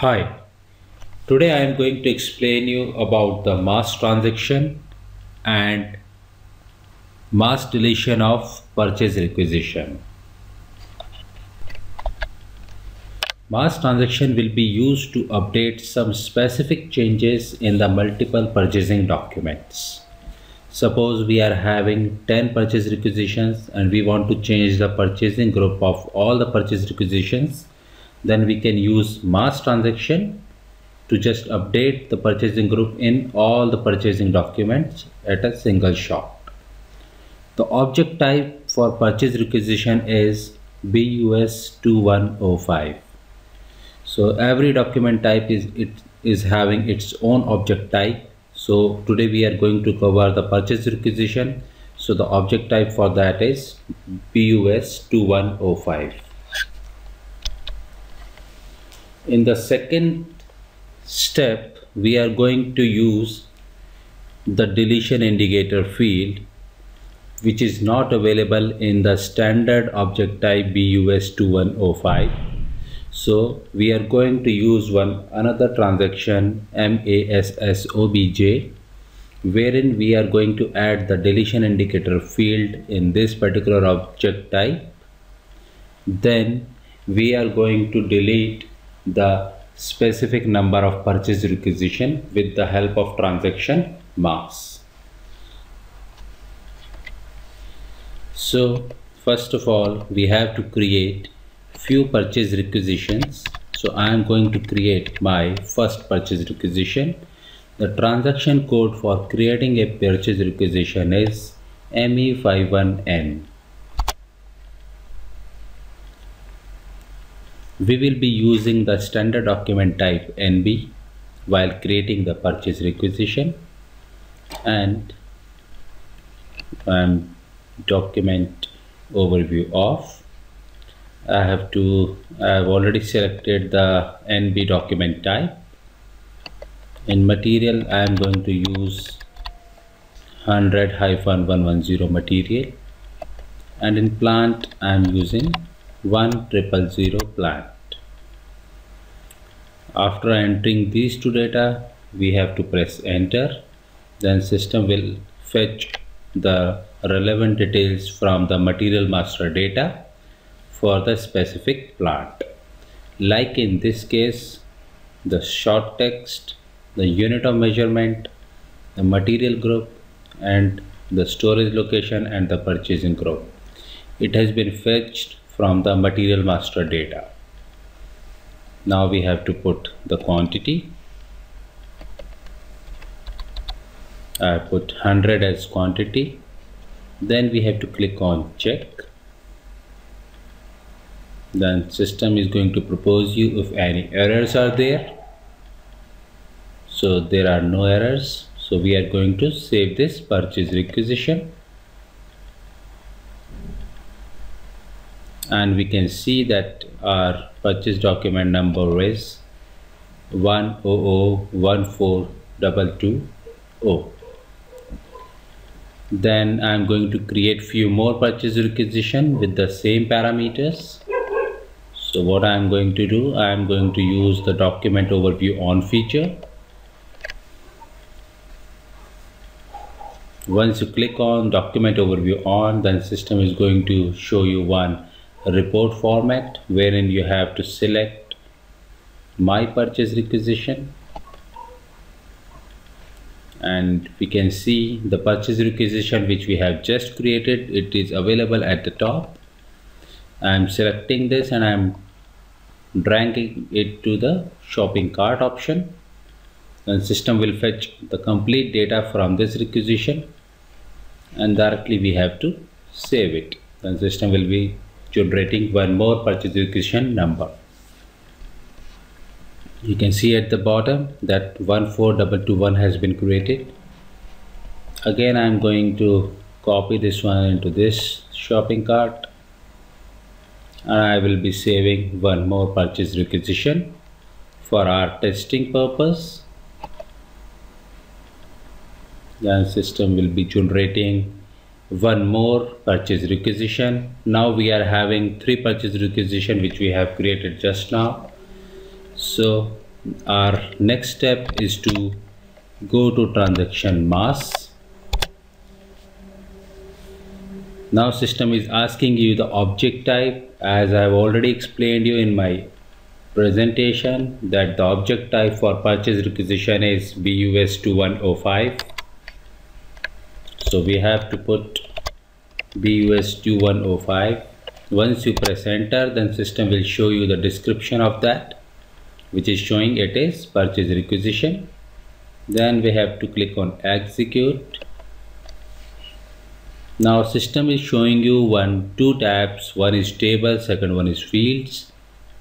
Hi, today I am going to explain you about the mass transaction and mass deletion of purchase requisition. Mass transaction will be used to update some specific changes in the multiple purchasing documents. Suppose we are having 10 purchase requisitions and we want to change the purchasing group of all the purchase requisitions. Then we can use mass transaction to just update the purchasing group in all the purchasing documents at a single shot. The object type for purchase requisition is BUS2105. So every document type is having its own object type. So today we are going to cover the purchase requisition. So the object type for that is BUS2105. In the second step, we are going to use the deletion indicator field, which is not available in the standard object type BUS2105. So we are going to use another transaction MASSOBJ, wherein we are going to add the deletion indicator field in this particular object type. Then we are going to delete the specific number of purchase requisition with the help of transaction mass. So first of all, we have to create few purchase requisitions. So I am going to create my first purchase requisition. The transaction code for creating a purchase requisition is ME51N. We will be using the standard document type NB while creating the purchase requisition, and document overview off. I have already selected the NB document type. In material, I am going to use 100-110 material, and in plant, I am using 1000 plant. After entering these two data, we have to press enter. Then system will fetch the relevant details from the material master data for the specific plant. Like in this case, the short text, the unit of measurement, the material group, and the storage location and the purchasing group. It has been fetched from the material master data. Now we have to put the quantity. I put 100 as quantity. Then we have to click on check. Then system is going to propose you if any errors are there. So there are no errors. So we are going to save this purchase requisition, and we can see that our purchase document number is 100142220. Then I am going to create few more purchase requisition with the same parameters. So what I am going to do, I am going to use the document overview on feature. Once you click on document overview on, then system is going to show you one report format wherein you have to select my purchase requisition. And we can see the purchase requisition which we have just created. It is available at the top. I am selecting this and I am dragging it to the shopping cart option, and system will fetch the complete data from this requisition, and directly we have to save it. Then system will be generating one more purchase requisition number. You can see at the bottom that 14221 has been created. Again, I am going to copy this one into this shopping cart, and I will be saving one more purchase requisition for our testing purpose. Then system will be generating one more purchase requisition. Now we are having three purchase requisition which we have created just now. So our next step is to go to transaction mass. Now system is asking you the object type. As I have already explained you in my presentation that the object type for purchase requisition is BUS2105. So we have to put BUS2105. Once you press enter, then system will show you the description of that, which is showing it is purchase requisition. Then we have to click on execute. Now system is showing you two tabs. One is tables, second one is fields.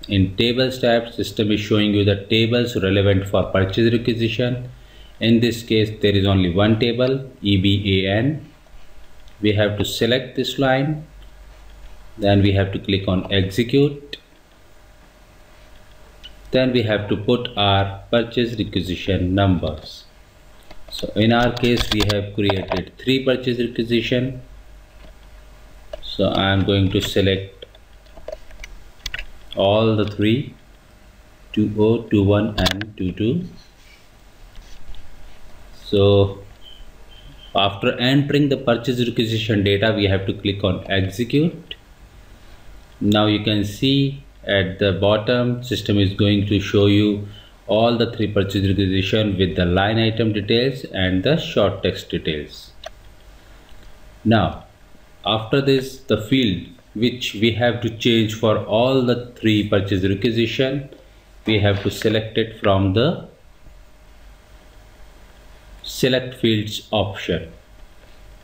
In tables tab, system is showing you the tables relevant for purchase requisition. In this case, there is only one table, EBAN. We have to select this line. Then we have to click on execute. Then we have to put our purchase requisition numbers. So in our case, we have created 3 purchase requisition. So I am going to select all the 3, 20, 21 and 22. So after entering the purchase requisition data, we have to click on execute. Now you can see at the bottom, system is going to show you all the 3 purchase requisition with the line item details and the short text details. Now after this, the field which we have to change for all the 3 purchase requisition, we have to select it from the select fields option.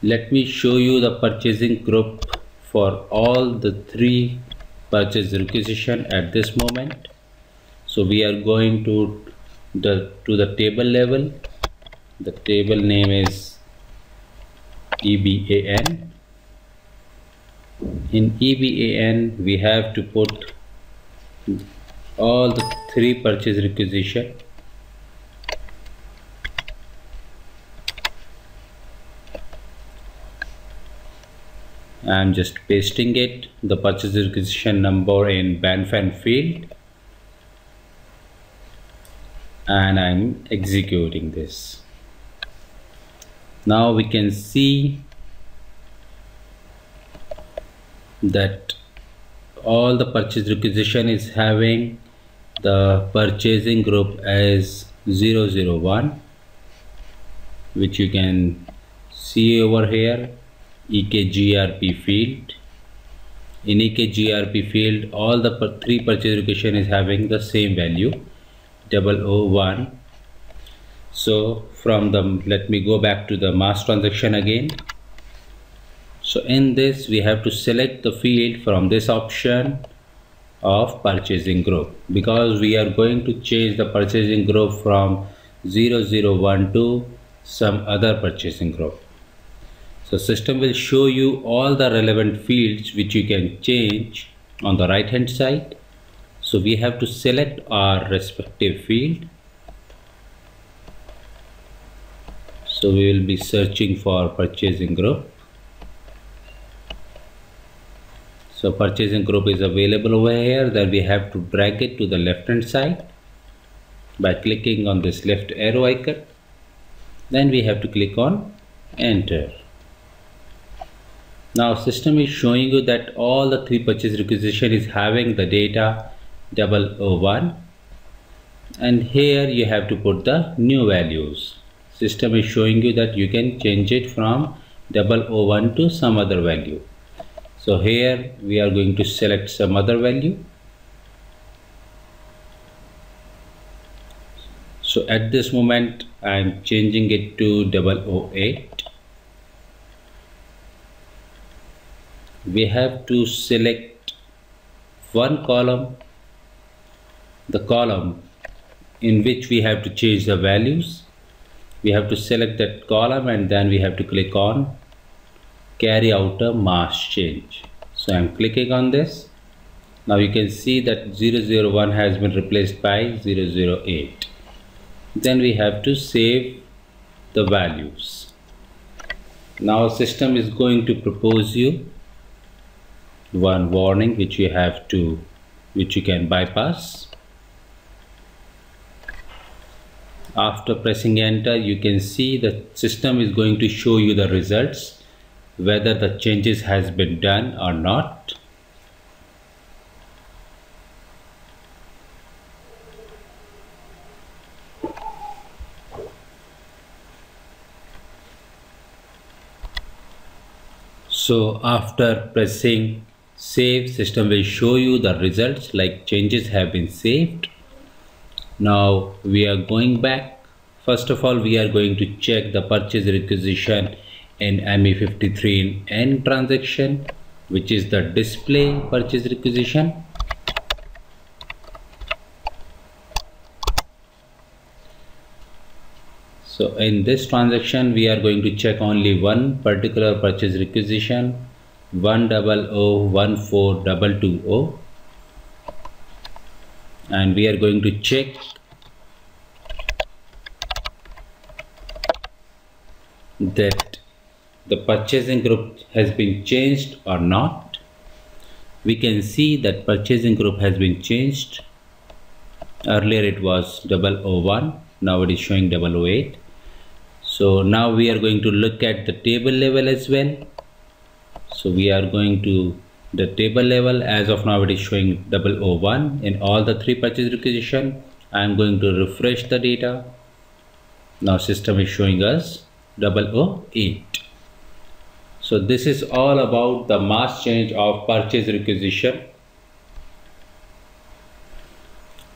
Let me show you the purchasing group for all the 3 purchase requisition at this moment. So we are going to the table level. The table name is EBAN. In EBAN, we have to put all the 3 purchase requisition. I am just pasting it, the purchase requisition number in banfan field, and I am executing this. Now we can see that all the purchase requisition is having the purchasing group as 001, which you can see over here. ekgrp field. In ekgrp field, all the 3 purchase requisition is having the same value, 001. So from the, let me go back to the mass transaction again. So in this, we have to select the field from this option of purchasing group, because we are going to change the purchasing group from 001 to some other purchasing group. So system will show you all the relevant fields which you can change on the right hand side. So we have to select our respective field. So we will be searching for purchasing group. So purchasing group is available over here. Then we have to drag it to the left hand side by clicking on this left arrow icon. Then we have to click on enter. Now system is showing you that all the 3 purchase requisition is having the data 001, and here you have to put the new values. System is showing you that you can change it from 001 to some other value. So here we are going to select some other value. So at this moment I am changing it to 008. We have to select one column, the column in which we have to change the values. We have to select that column, and then we have to click on carry out a mass change. So I am clicking on this. Now you can see that 001 has been replaced by 008. Then we have to save the values. Now system is going to propose you one warning which you can bypass. After pressing enter, you can see the system is going to show you the results, whether the changes has been done or not. So after pressing save, system will show you the results like changes have been saved. Now we are going back. First of all, we are going to check the purchase requisition in ME53N transaction, which is the display purchase requisition. So in this transaction, we are going to check only one particular purchase requisition, 100142220. And we are going to check that the purchasing group has been changed or not. We can see that purchasing group has been changed. Earlier it was 001, now it is showing 008. So now we are going to look at the table level as well. So we are going to the table level. As of now it is showing 001 in all the three purchase requisition. I am going to refresh the data. Now system is showing us 008. So this is all about the mass change of purchase requisition.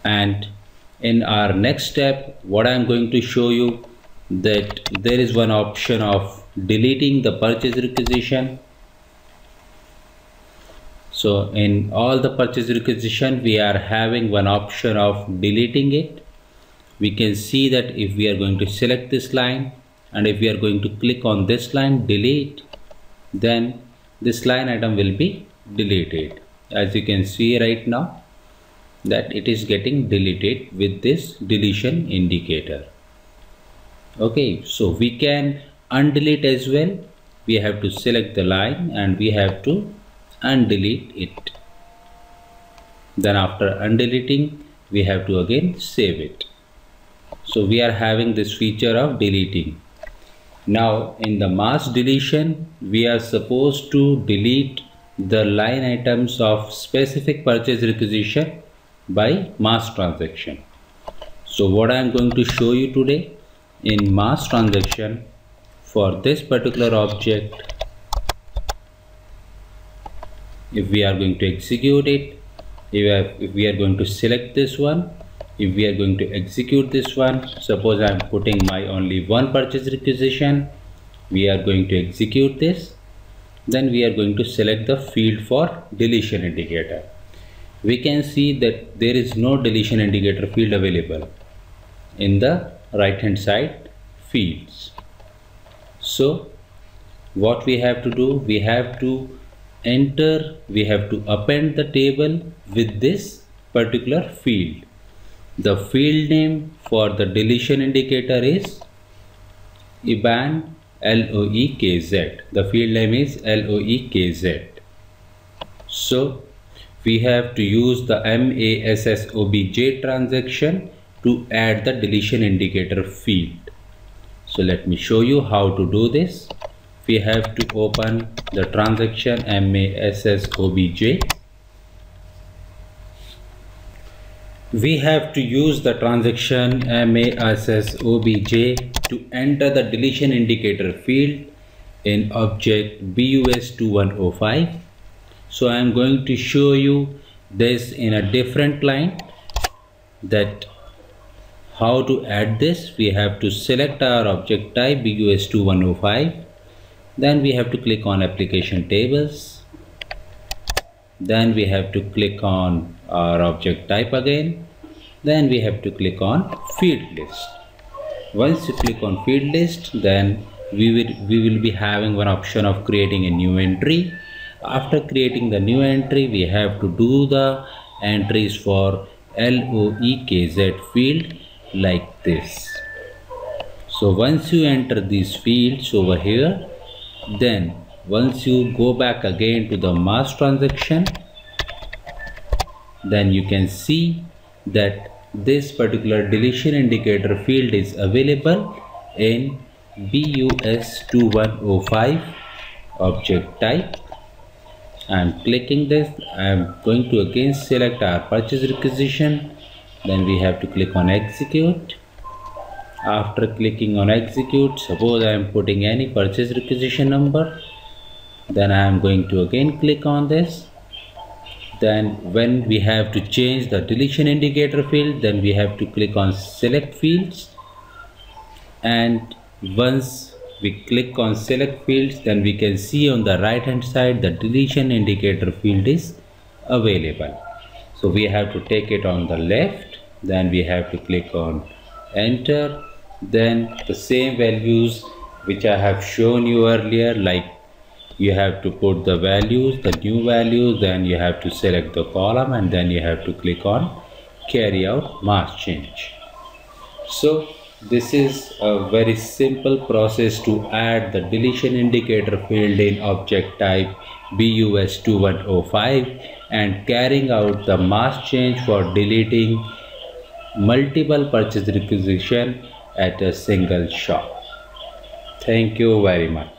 And in our next step, what I am going to show you, that there is one option of deleting the purchase requisition. So in all the purchase requisition, we are having one option of deleting it. We can see that if we are going to select this line and if we are going to click on this line delete, then this line item will be deleted. As you can see right now that it is getting deleted with this deletion indicator. Okay, so we can undelete as well. We have to select the line and we have to undelete it. Then after undeleting, we have to again save it. So we are having this feature of deleting. Now in the mass deletion, we are supposed to delete the line items of specific purchase requisition by mass transaction. So what I am going to show you today, in mass transaction for this particular object, if we are going to execute it, if we are going to select this one, if we are going to execute this one, suppose I am putting my only one purchase requisition, we are going to execute this, then we are going to select the field for deletion indicator. We can see that there is no deletion indicator field available in the right hand side fields. So what we have to do, we have to enter, we have to append the table with this particular field. The field name for the deletion indicator is IBAN LOEKZ. The field name is LOEKZ. So we have to use the MASSOBJ transaction to add the deletion indicator field. So let me show you how to do this. We have to open the transaction MASSOBJ. We have to use the transaction MASSOBJ to enter the deletion indicator field in object BUS2105. So I am going to show you this in a different line, that how to add this. We have to select our object type BUS2105. Then we have to click on application tables. Then we have to click on our object type again. Then we have to click on field list. Once you click on field list, then we will be having one option of creating a new entry. After creating the new entry, we have to do the entries for LOEKZ field like this. So once you enter these fields over here, then once you go back again to the mass transaction, then you can see that this particular deletion indicator field is available in BUS2105 object type. I am clicking this. I am going to again select our purchase requisition. Then we have to click on execute. After clicking on execute, suppose I am putting any purchase requisition number, then I am going to again click on this. Then when we have to change the deletion indicator field, then we have to click on select fields, and once we click on select fields, then we can see on the right hand side the deletion indicator field is available. So we have to take it on the left, then we have to click on enter. Then the same values which I have shown you earlier, like you have to put the values, the new values, then you have to select the column, and then you have to click on carry out mass change. So this is a very simple process to add the deletion indicator field in object type BUS2105 and carrying out the mass change for deleting multiple purchase requisition at a single shop. Thank you very much.